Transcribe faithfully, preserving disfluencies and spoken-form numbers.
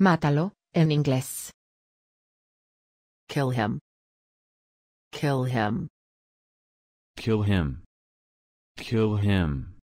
Mátalo, en inglés. Kill him. Kill him. Kill him. Kill him.